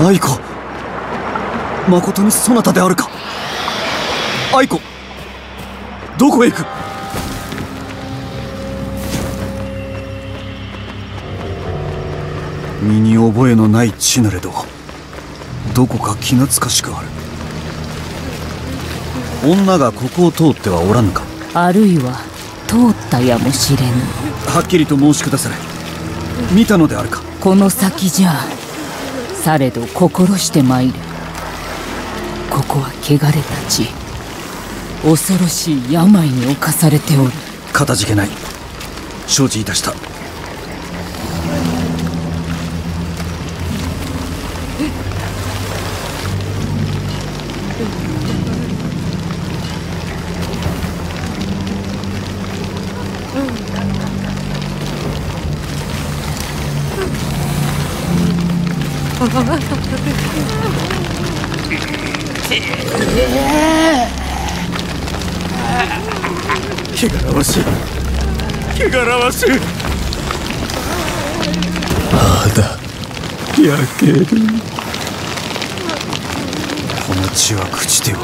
愛子、まことにそなたであるか。愛子、どこへ行く。身に覚えのない地なれど、どこか気懐かしくある。女がここを通ってはおらぬか。あるいは通ったやもしれぬ。はっきりと申しくだされ。見たのであるか。この先じゃ、されど心して参る。ここは汚れた地、恐ろしい病に侵されておる。かたじけない、承知いたした。汚らわしい、汚らわしい。肌焼ける。この血は朽ちておる。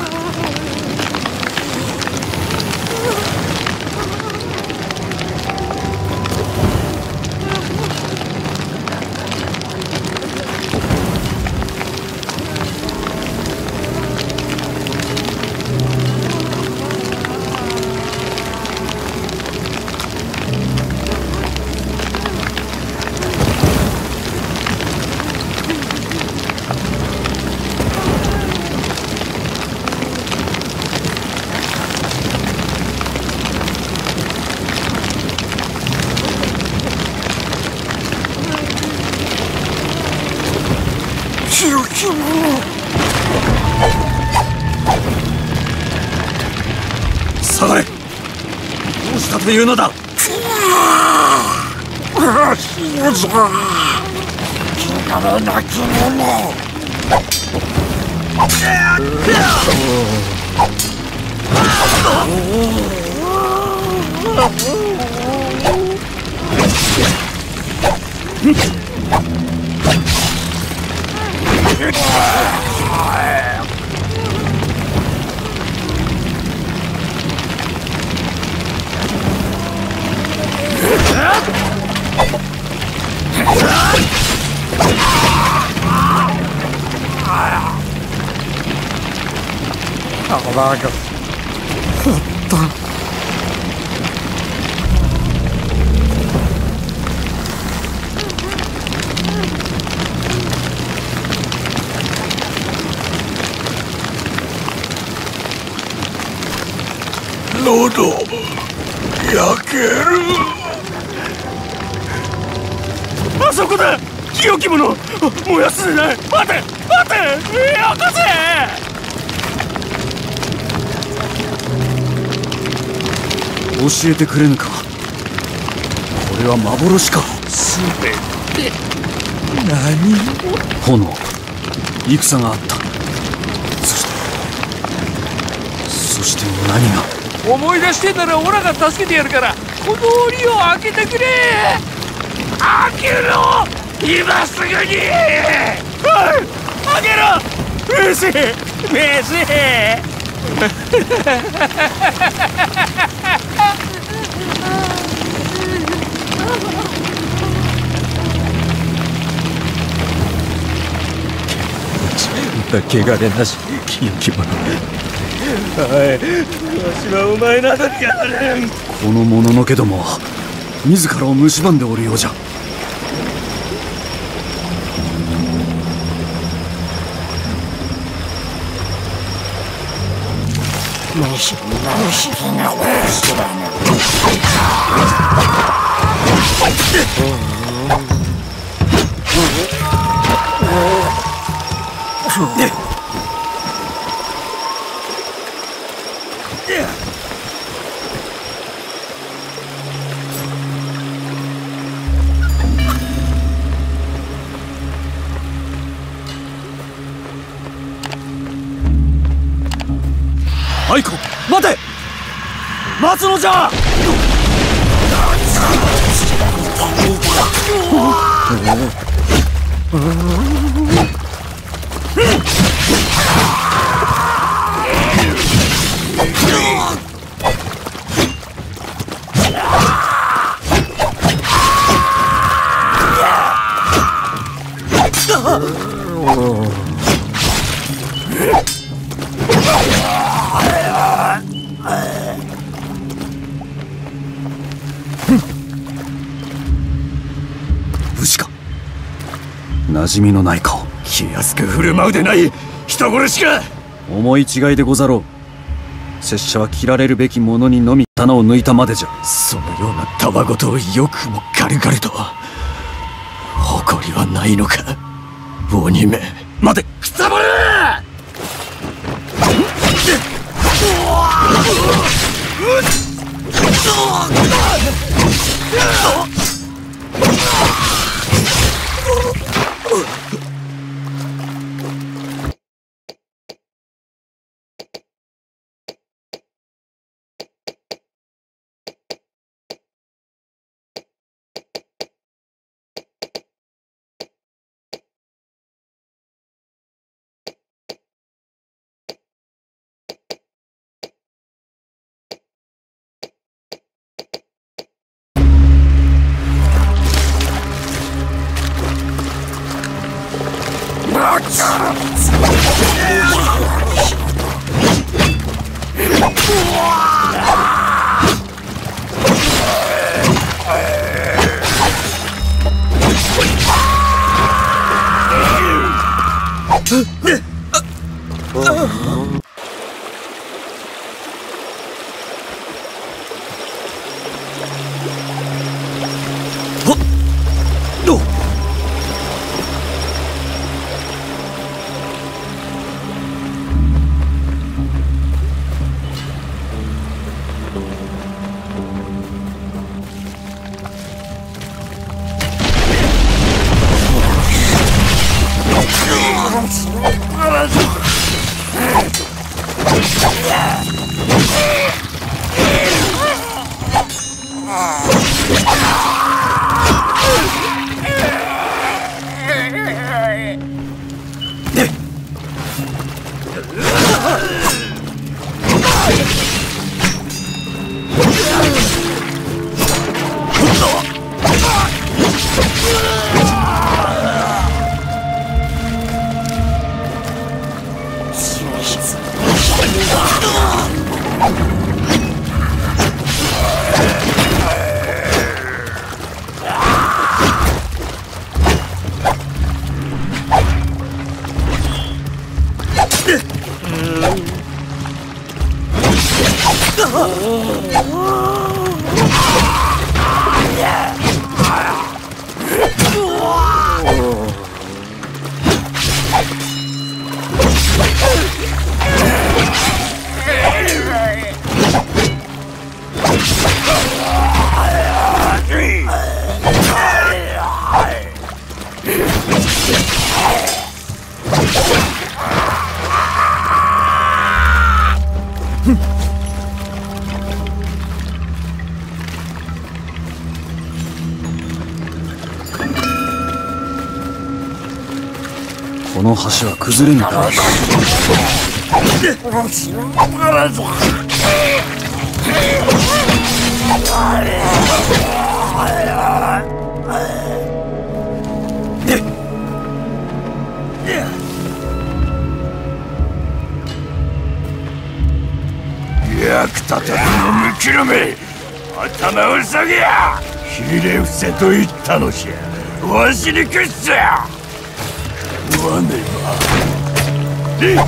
下がれ。どうしたというのだ。喉焼ける。あそこだ、清き者。燃やすでない。待て待て、よこせ。教えてくれぬか。これは幻か。すべて何。炎、戦があった。そして何が。思い出してんならオラが助けてやるから、この檻を開けてくれ。開けろ、今すぐに。開けろ。うせえうせえ。だ汚れなし清き者。はい、わしはお前などにあらん。この者のけども自らを蝕んでおるようじゃ。愛子、待て。待つのじゃ。無事か。馴染みのない顔、気安く振る舞うでない、人殺しか。思い違いでござろう。拙者は切られるべきものにのみ刀を抜いたまでじゃ。そのようなたわごとをよくも軽々とは。誇りはないのか、鬼め。待て、くさばれ。橋は崩れぬから役立たずのむきのめ、頭を下げや。ひれ伏せと言ったのじゃ。わしに屈せや。わねば。で。お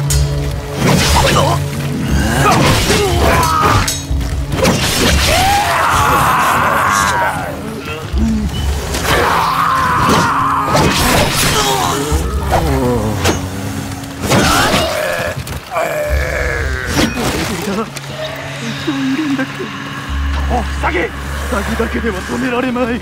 下げ。下げだけでは止められまい。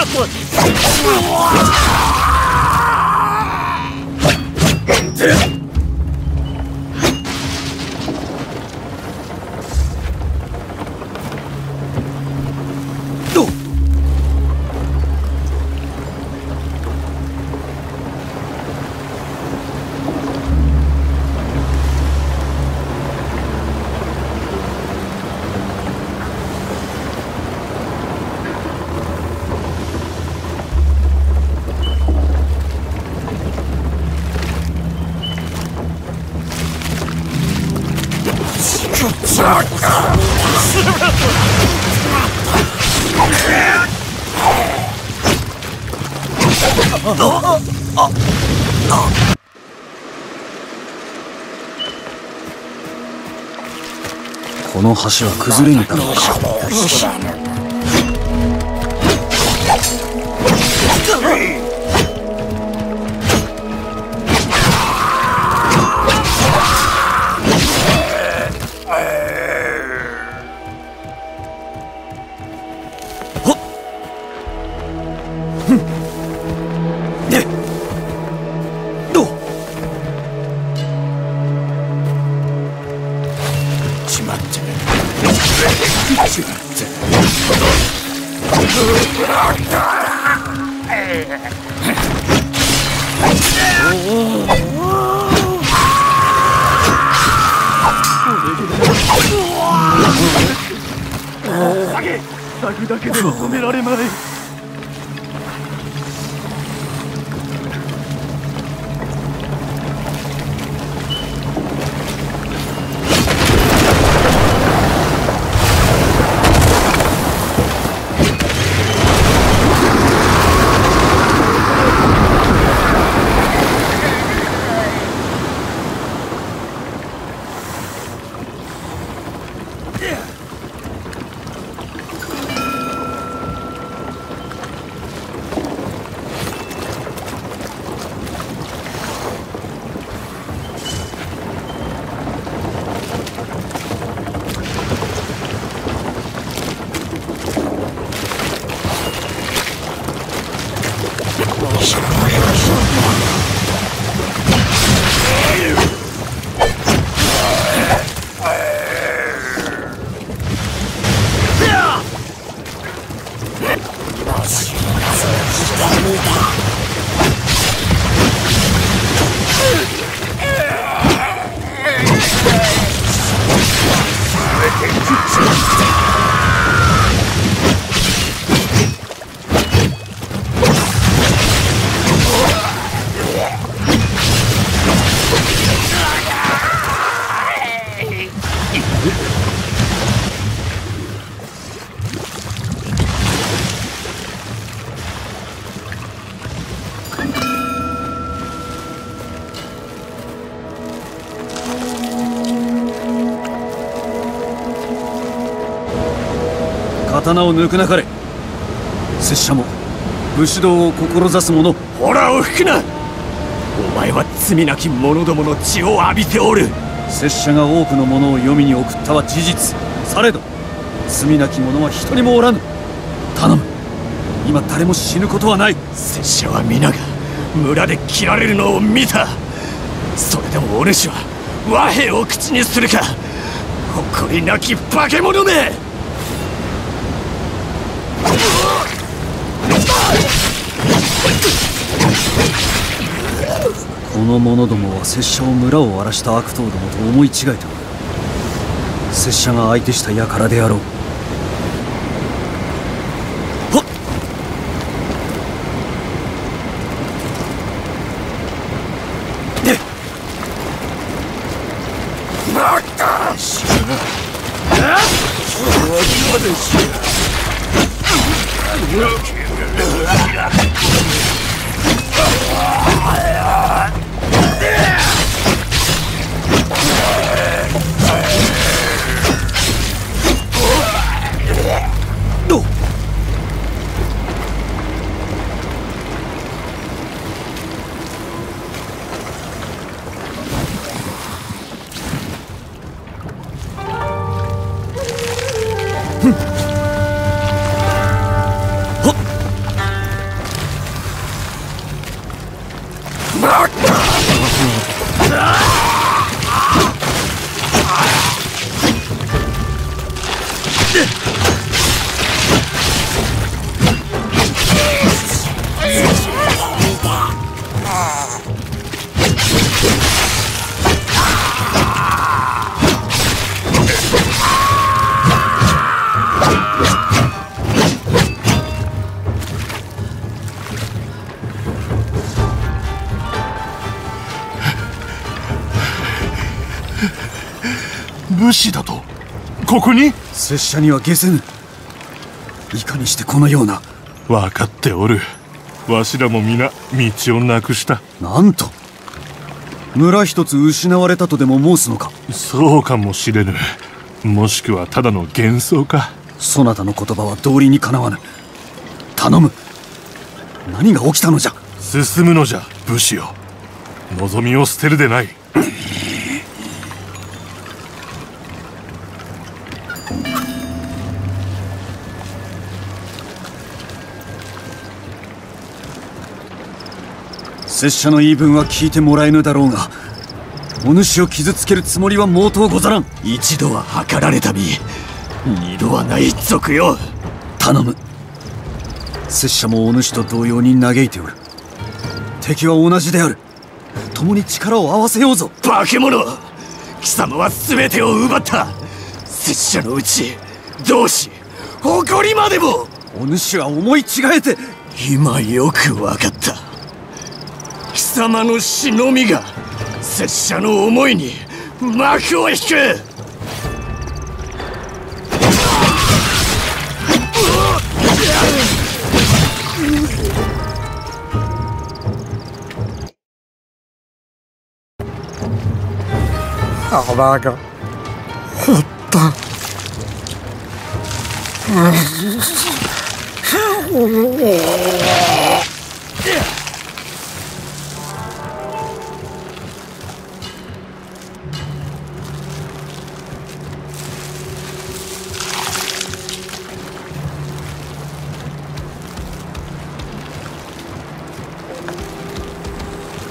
うわっこの橋は崩れぬだろうか。刀を抜くなかれ。拙者も武士道を志す者。ほらを吹くな。お前は罪なき者どもの血を浴びておる。拙者が多くの者を黄泉に送ったは事実。されど罪なき者は一人もおらぬ。頼む、今誰も死ぬことはない。拙者は皆が村で切られるのを見た。それでもお主は和平を口にするか。誇りなき化け物め。この者どもは拙者を村を荒らした悪党どもと思い違えた。拙者が相手した輩であろう。武士だと。ここに拙者には下せぬ。いかにしてこのような。分かっておる。わしらも皆道をなくした。なんと、村一つ失われたとでも申すのか。そうかもしれぬ。もしくはただの幻想か。そなたの言葉は道理にかなわぬ。頼む。何が起きたのじゃ。進むのじゃ、武士よ。望みを捨てるでない。拙者の言い分は聞いてもらえぬだろうが、お主を傷つけるつもりは毛頭ござらん。一度は計られた身、二度はない賊よ。頼む。拙者もお主と同様に嘆いておる。敵は同じである。共に力を合わせようぞ。化け物、貴様は全てを奪った。拙者のうち、同志、誇りまでも。お主は思い違えて。今よく分かった。貴様の忍びが拙者の思いに幕を引く。腹が減った。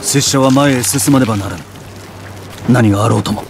拙者は前へ進まねばならぬ。何があろうとも。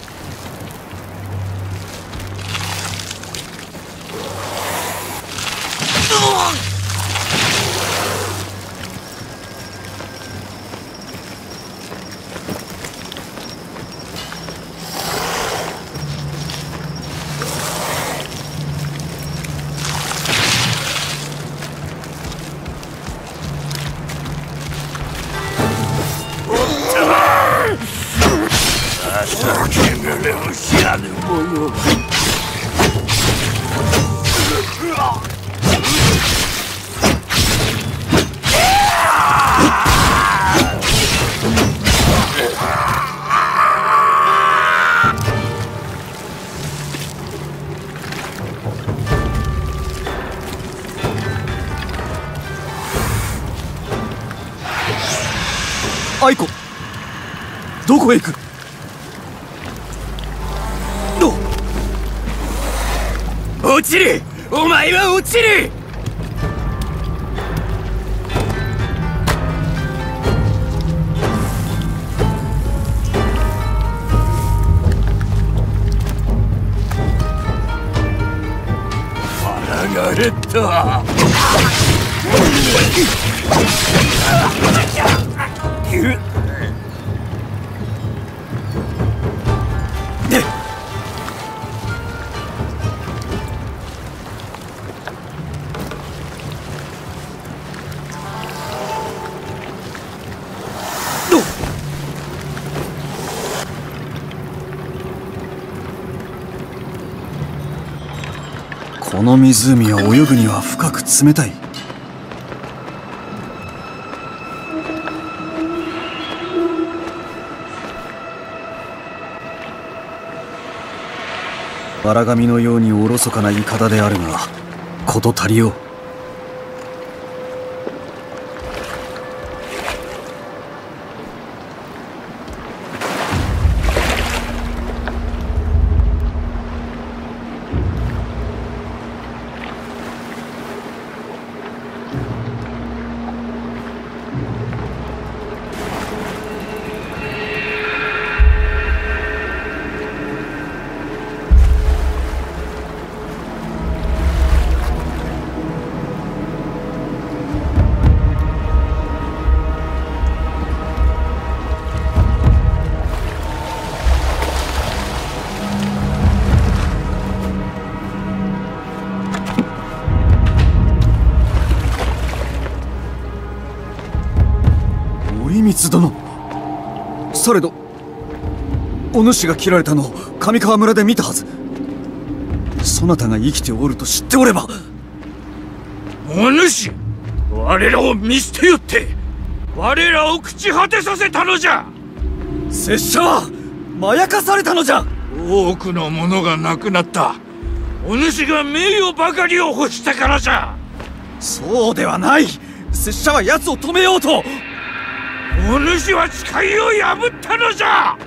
アイコ、どこへ行く。落ちる。お前は落ちる。腹が減った。この湖は泳ぐには深く冷たい。わらがみのようにおろそかな言い方であるが、事足りよう。殿、されどお主が切られたのを上川村で見たはず。そなたが生きておると知っておれば。お主、我らを見捨てよって我らを朽ち果てさせたのじゃ。拙者はまやかされたのじゃ。多くのものがなくなった。お主が名誉ばかりを欲したからじゃ。そうではない。拙者は奴を止めようと。お主は誓いを破ったのじゃ。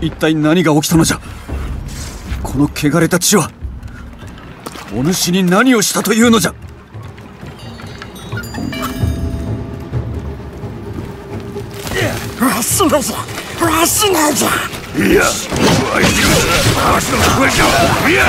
一体何が起きたのじゃ。この汚れた血はお主に何をしたというのじゃ。わしのじゃ、わしのじゃ。いや、わしの、わしの、いや。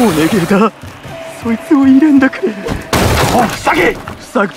お願いだ、そいつを入れんだくれ。おふさげ、ふさげ。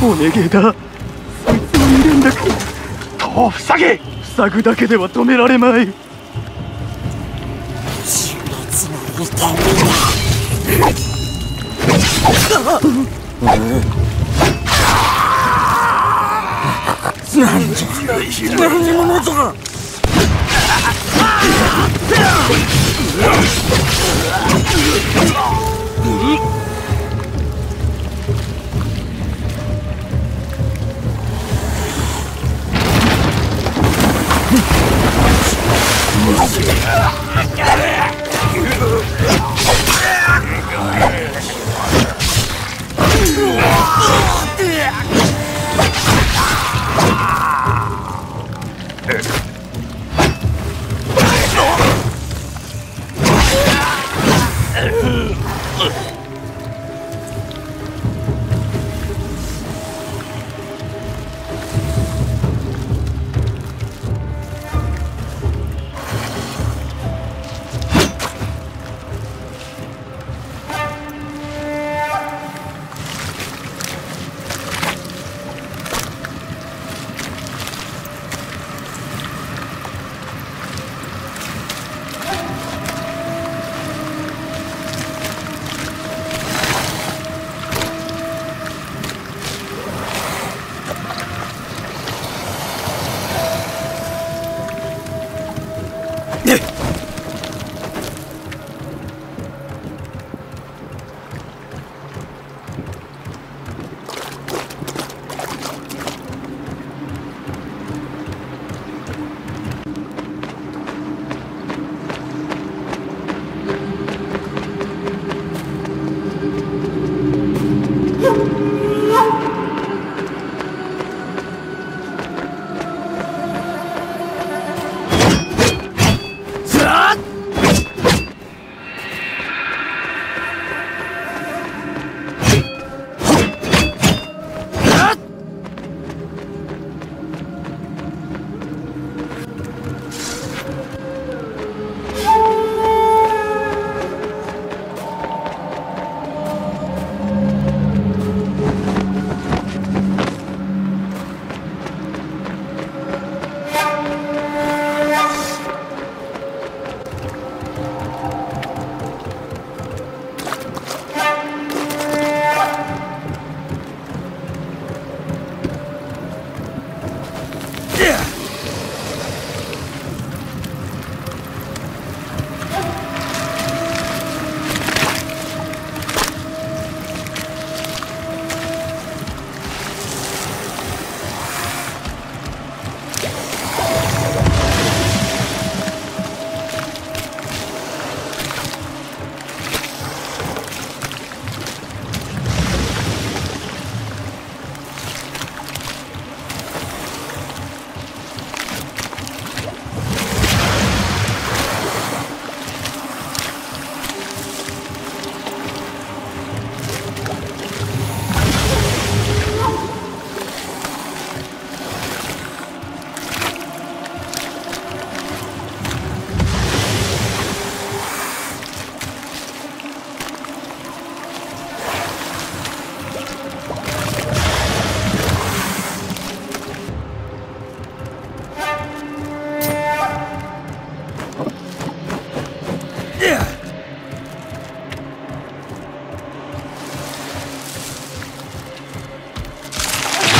お願いだ、そいつを入れんだくれ。戸を塞げ。塞ぐだけでは止められまい。死滅の痛みだ。何じゃ、何者じゃ。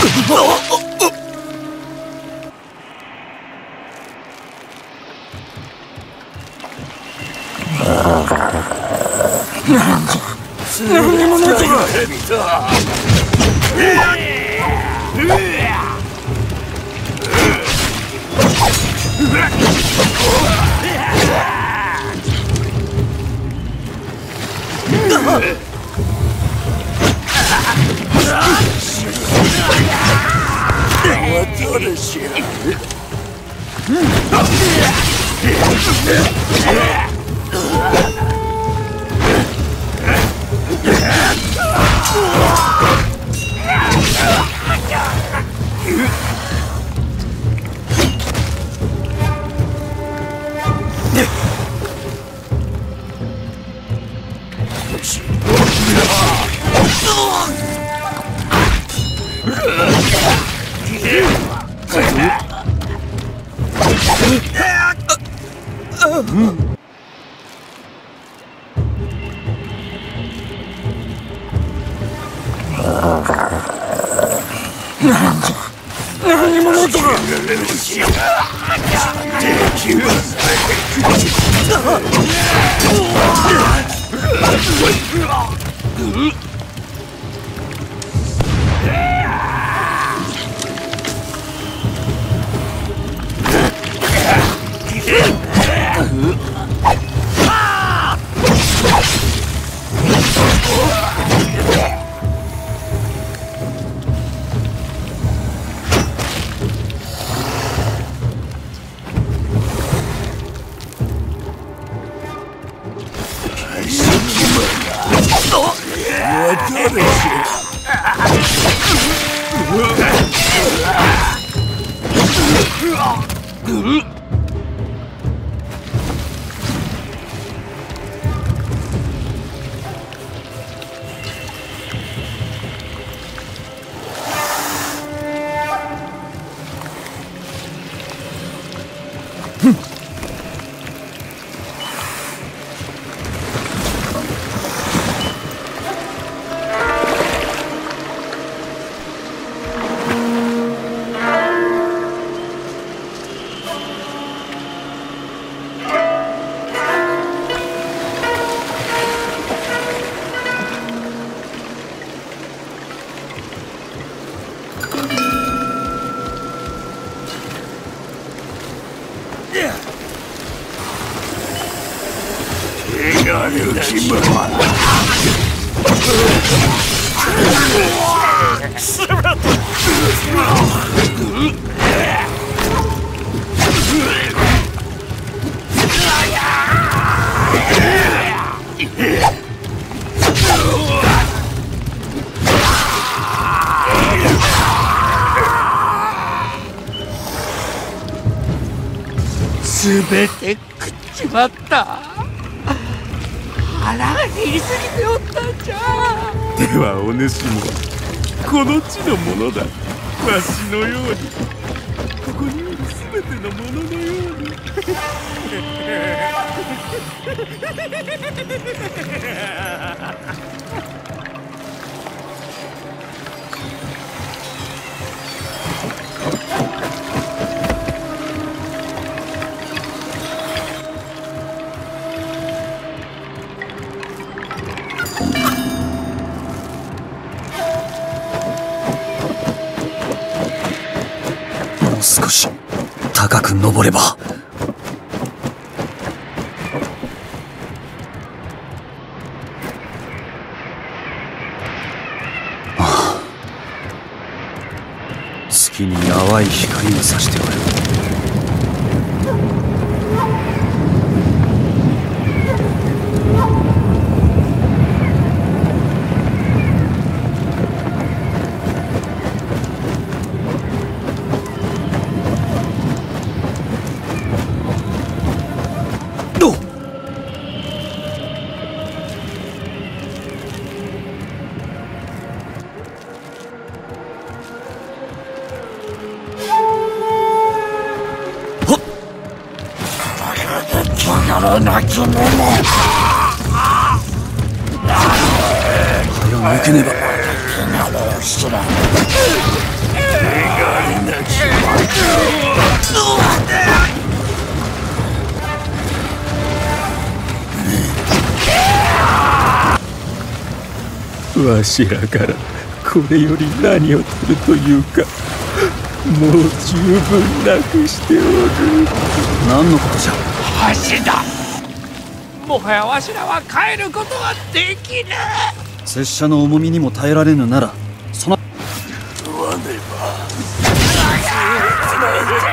全て食っちまった。腹が減りすぎておったんじゃ。ではお主もこの地のものだ。わしのようにここにいる全てのもののように。高く登れば。月に淡い光が差しておる。早く抜けねば。わしらからこれより何を取るというか、もう十分なくしておる。何のことじゃ。わしだ。もはやわしらは帰ることはできぬ。拙者の重みにも耐えられぬなら、その問わねば。汚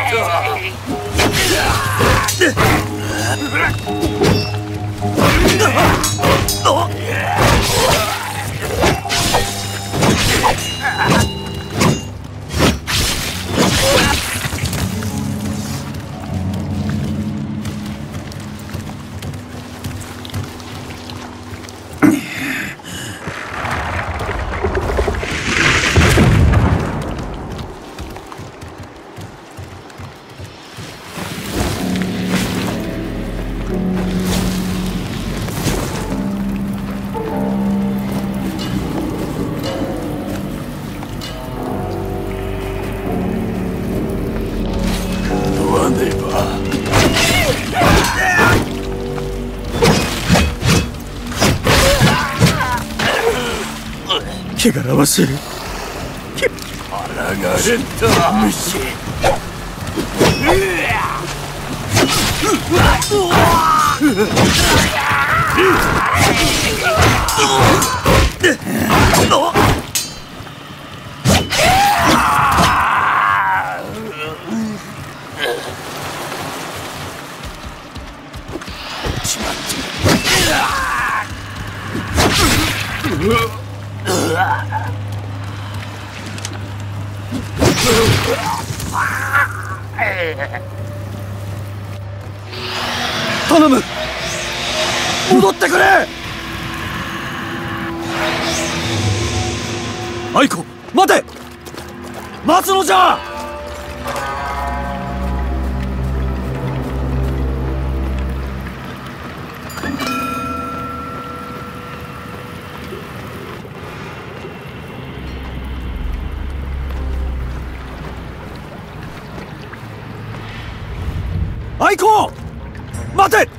らわせる。あらがれた虫。頼む、戻ってくれ。愛子、待て。待つのじゃ。愛子、待て。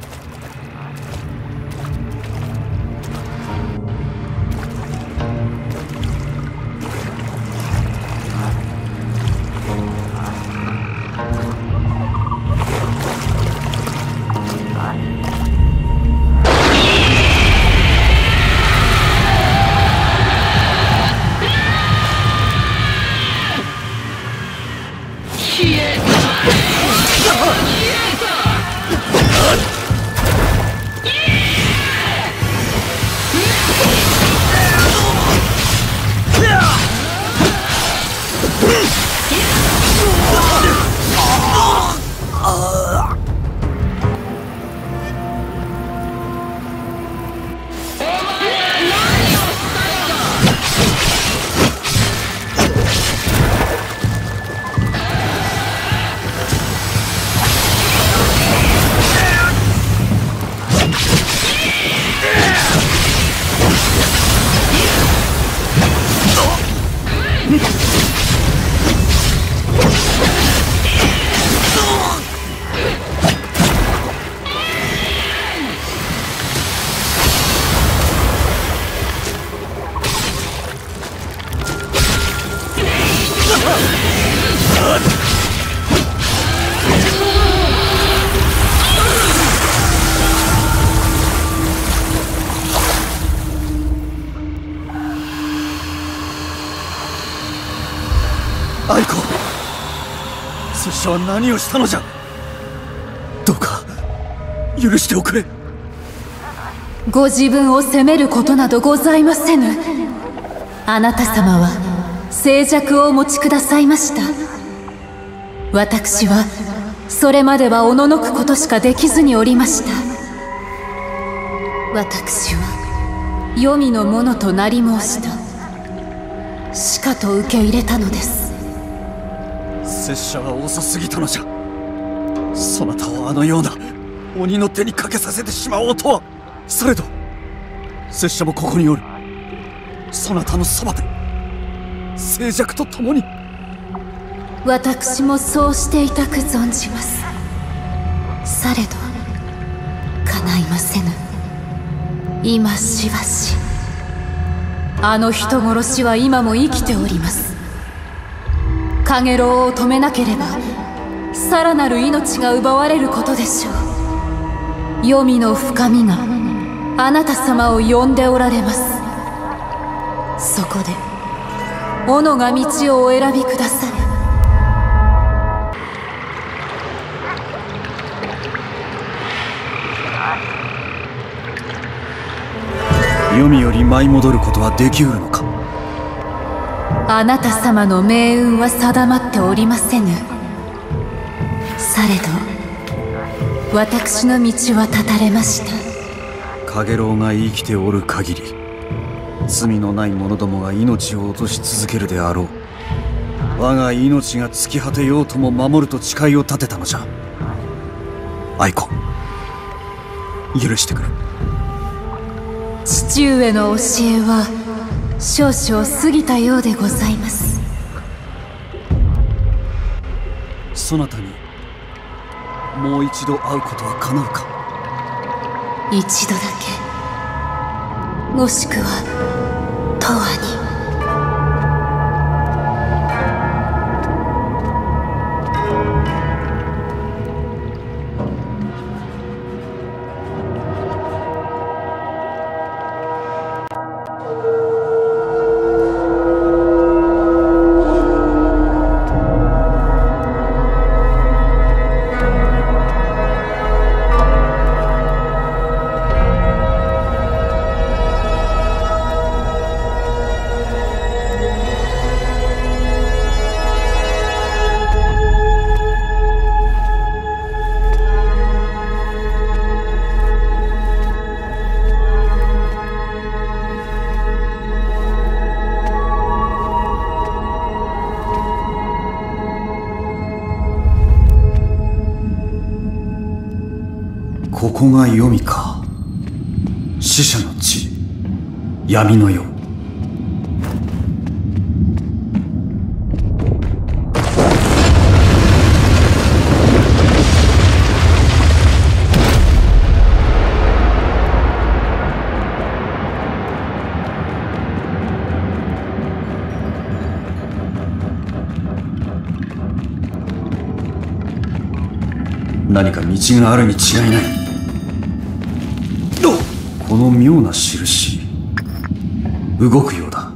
愛子、拙者は何をしたのじゃ。どうか許しておくれ。ご自分を責めることなどございませぬ。あなた様は静寂をお持ちくださいました。私はそれまではおののくことしかできずにおりました。私は黄泉のものとなり申した。しかと受け入れたのです。拙者は遅すぎたのじゃ。そなたをあのような鬼の手にかけさせてしまおうとは。されど拙者もここにおる。そなたのそばで静寂と共に私もそうしていたく存じます。されど叶いませぬ。今しばしあの人殺しは今も生きております。カゲロウを止めなければさらなる命が奪われることでしょう。黄泉の深みがあなた様を呼んでおられます。そこで斧が道をお選びくだされ。黄泉より舞い戻ることはできうるのか。あなた様の命運は定まっておりませぬ。されど私の道は断たれました。カゲロウが生きておる限り罪のない者どもが命を落とし続けるであろう。我が命が尽き果てようとも守ると誓いを立てたのじゃ。愛子、許してくれ。父上の教えは少々過ぎたようでございます。そなたにもう一度会うことは叶うか。一度だけ、もしくは永遠に。ここが黄泉か。死者の地、闇の世。何か道があるに違いない。この妙な印、動くようだ。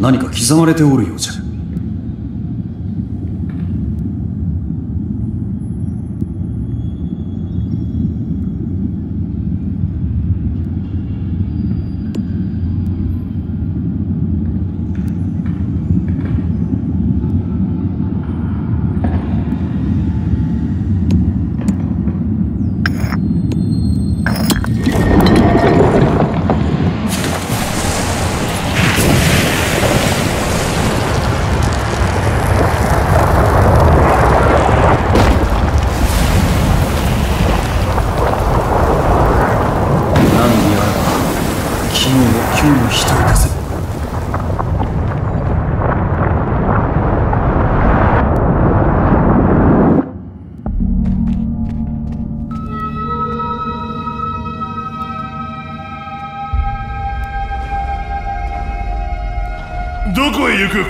何か刻まれておるようじゃ。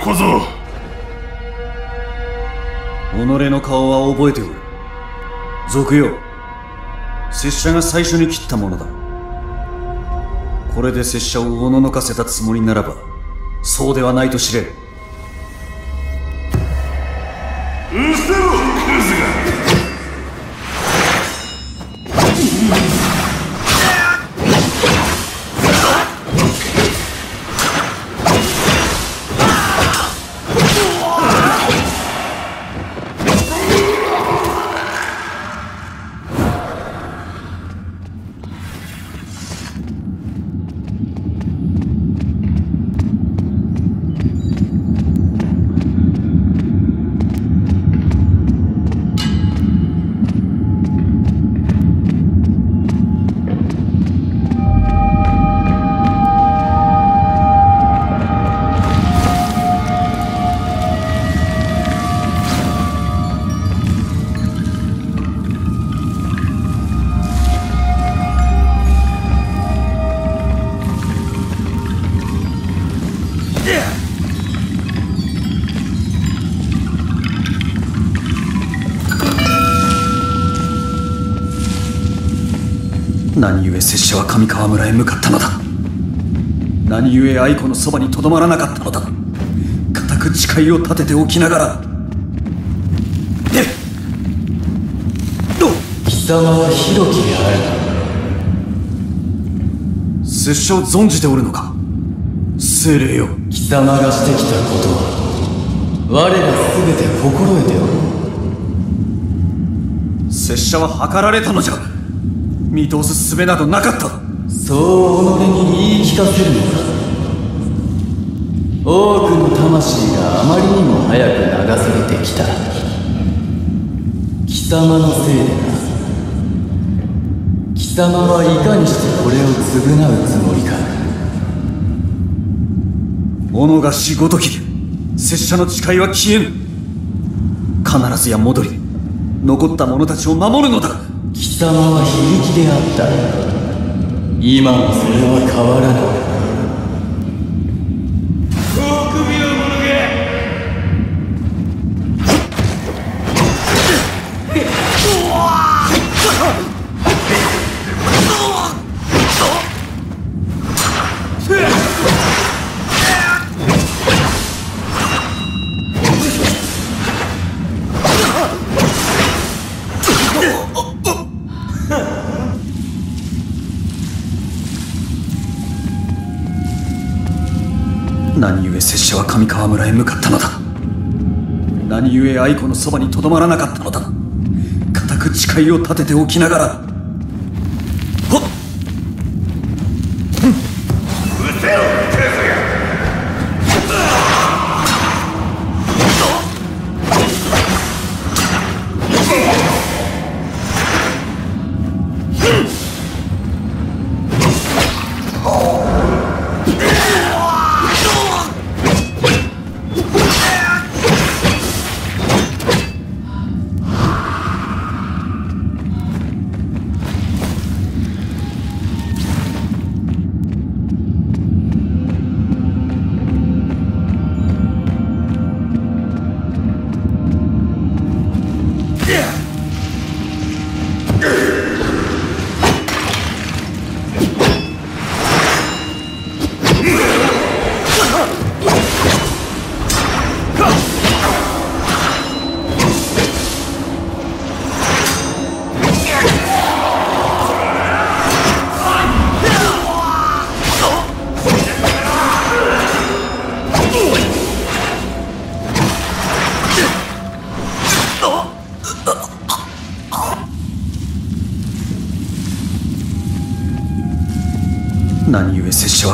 小僧、己の顔は覚えておる。賊よ、拙者が最初に斬ったものだ。これで拙者をおののかせたつもりならば、そうではないと知れ。うせろ、クズが。何故拙者は上川村へ向かったのだ。何故愛子のそばにとどまらなかったのだ。固く誓いを立てておきながら。貴様は広きに会えた。拙者を存じておるのか。精霊よ。貴様がしてきたことは我ら全て心得ておる。拙者は計られたのじゃ。見通す術などなかった。そう己に言い聞かせるのか。多くの魂があまりにも早く流されてきた。貴様のせいでな。貴様はいかにしてこれを償うつもりか。己が死ごとき、拙者の誓いは消えぬ。必ずや戻り、残った者たちを守るのだ。貴様は非力であった。今もそれは変わらない。上川村へ向かったのだ。何故愛子のそばにとどまらなかったのだ。固く誓いを立てておきながら。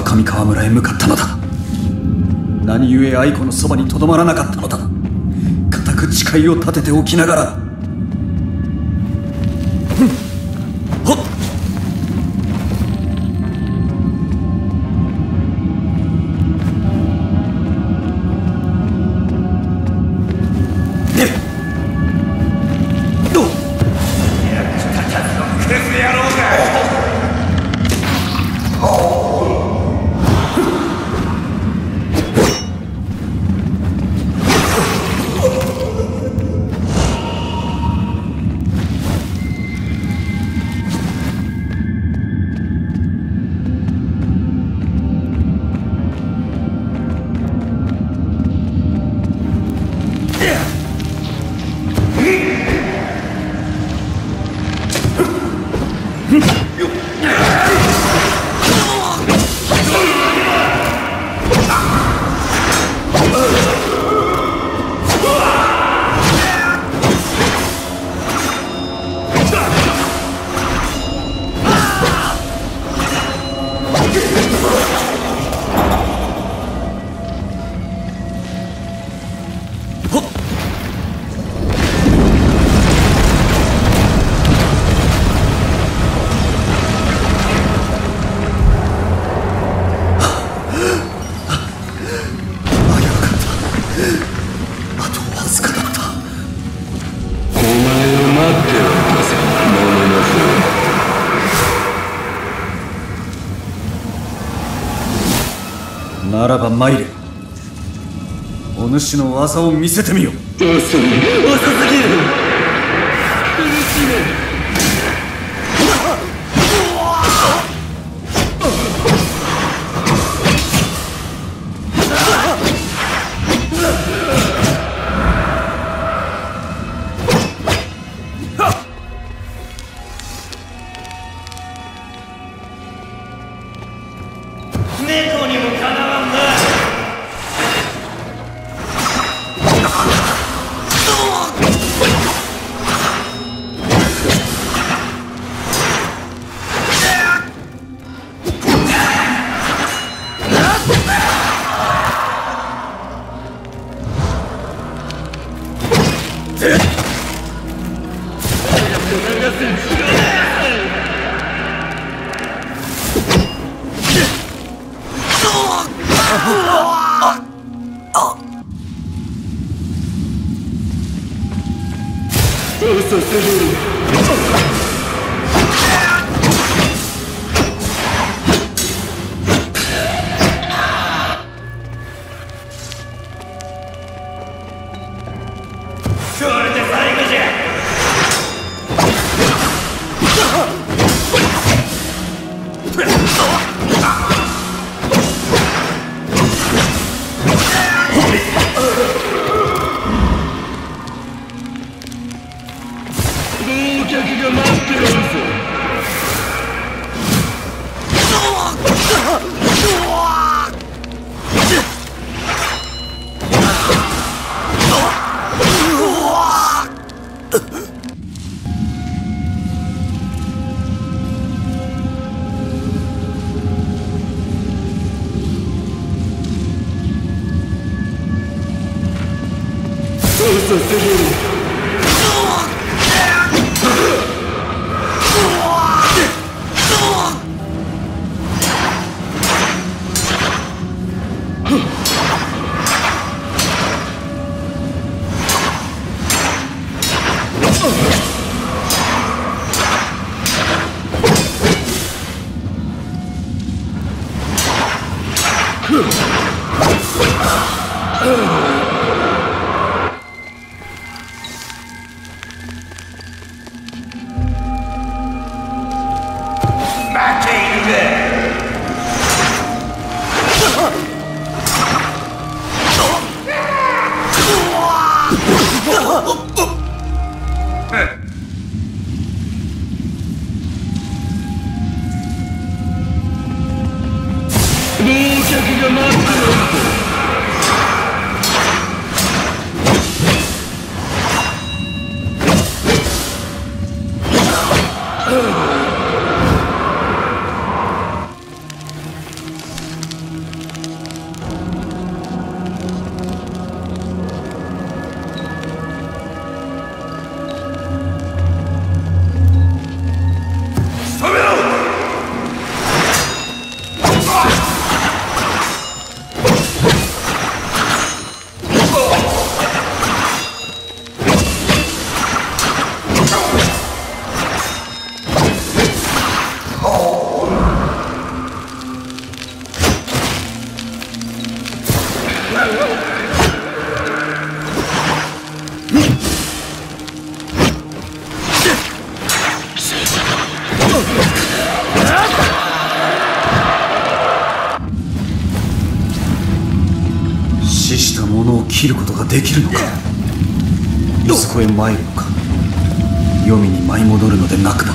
上川村へ向かったのだ。何故愛子のそばにとどまらなかったのだ。固く誓いを立てておきながら。ならば参れ。お主の技を見せてみよ。どうする。遅すぎる。苦しい。切ることができるのか、いそこへ参るのか、黄泉に舞い戻るのでなくば。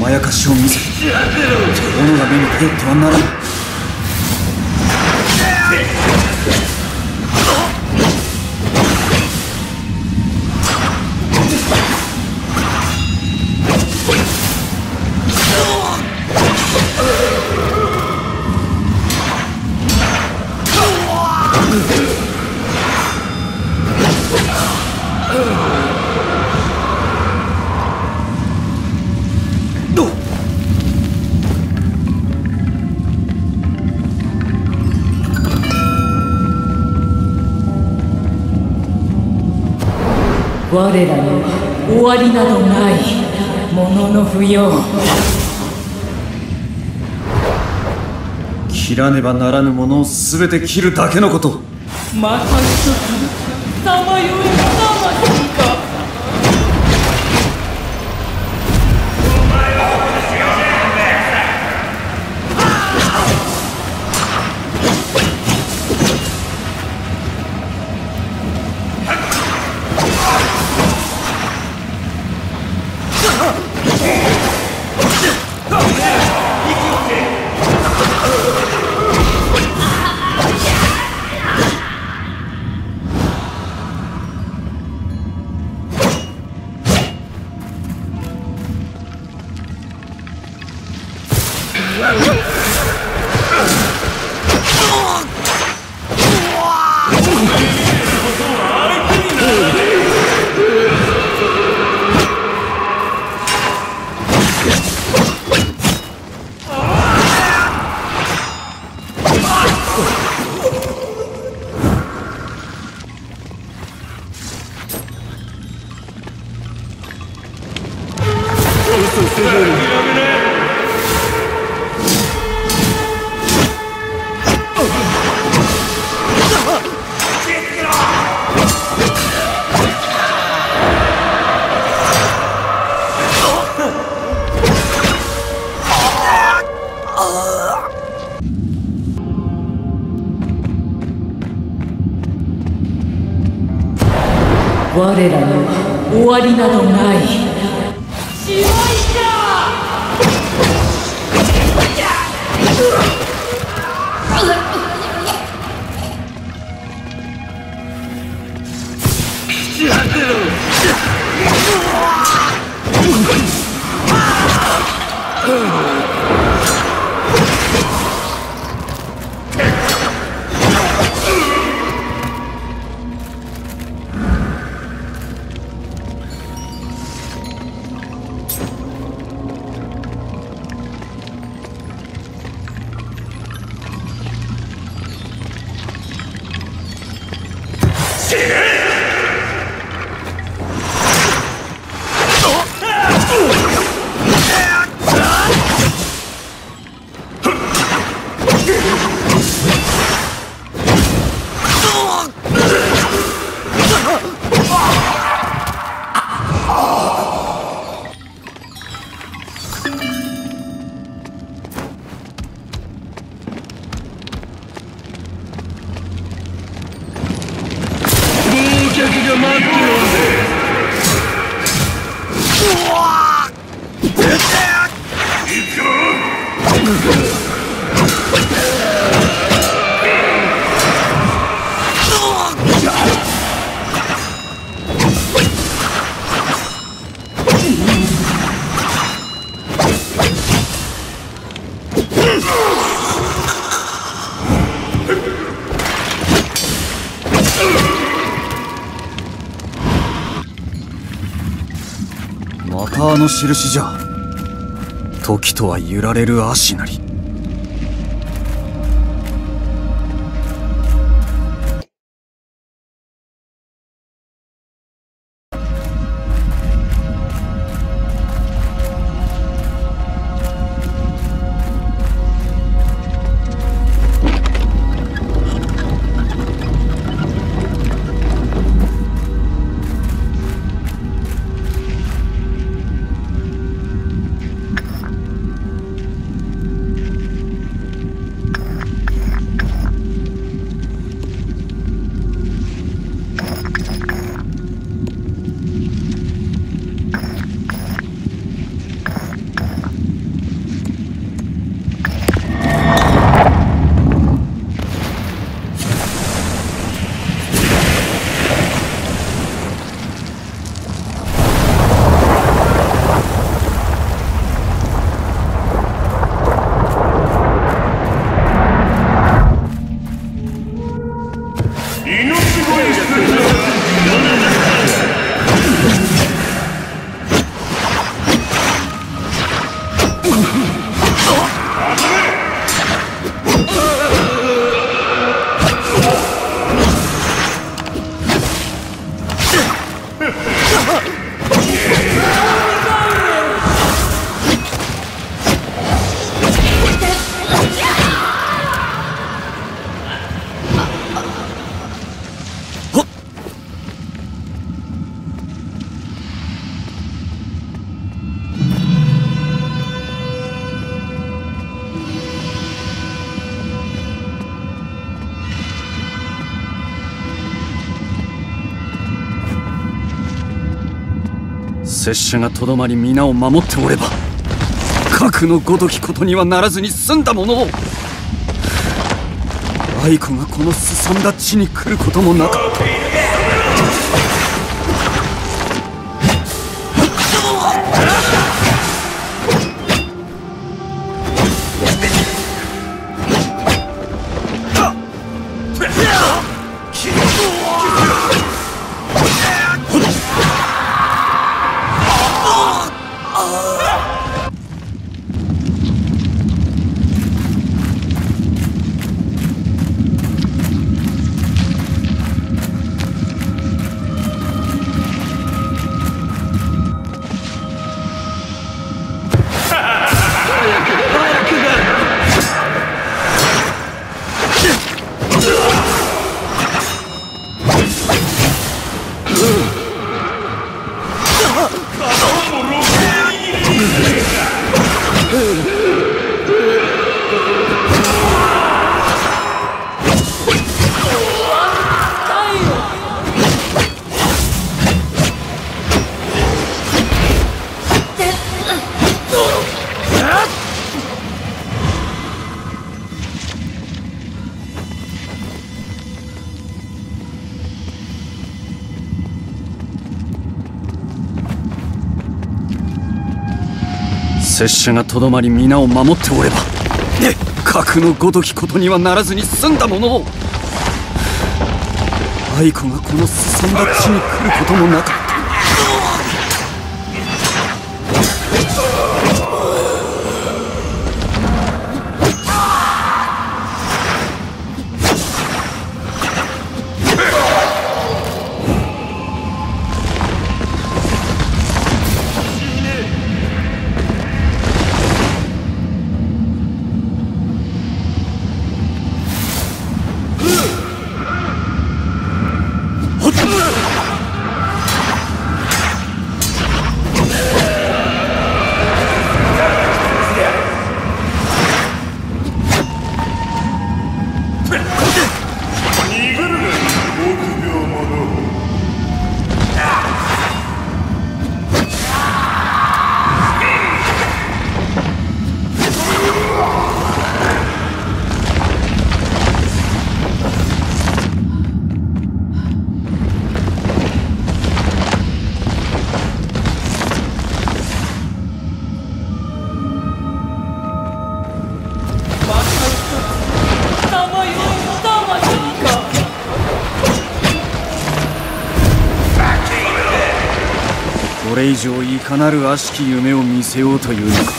まやかしを見せ、己が目に頼ってはならない。我らの終わりなどないものの不要、切らねばならぬものを全て切るだけのこと。また一つ我らの終わりなどない。しまいだ。またあの印じゃ。時とは揺られる葦なり。拙者がとどまり皆を守っておれば、核のごときことにはならずに済んだものを。愛子がこのすさんだ地に来ることもなかった。拙者がとどまり皆を守っておれば、核のごときことにはならずに済んだものを。愛子がこのすさんだ地に来ることもなかった。これ以上いかなる悪しき夢を見せようというのか。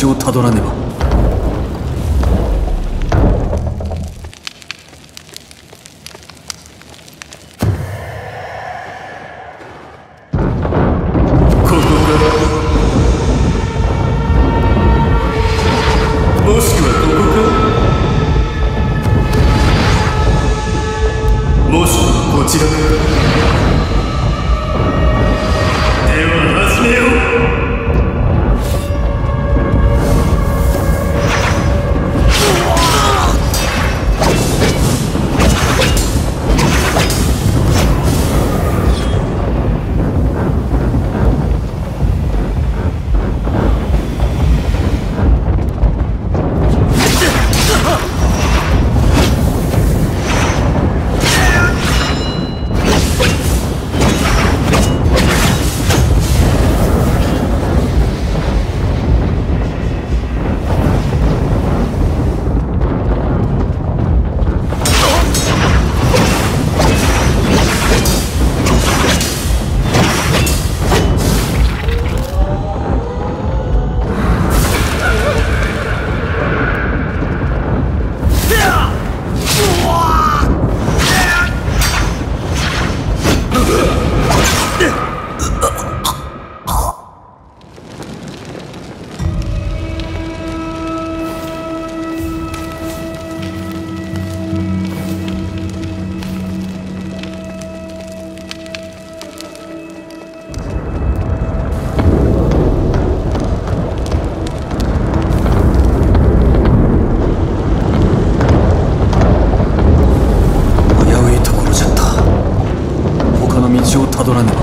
道をたどらねば。をたどらねば。